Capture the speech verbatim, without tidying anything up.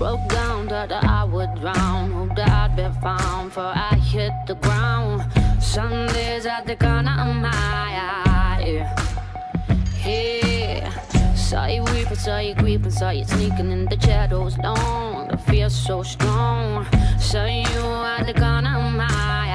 Broke down that I would drown, hoped I'd be found, for I hit the ground. Sundays at the corner of my eye. Hey, saw you weeping, saw you creeping, saw you sneaking in the shadows long. The fear so strong, saw you at the corner of my eye.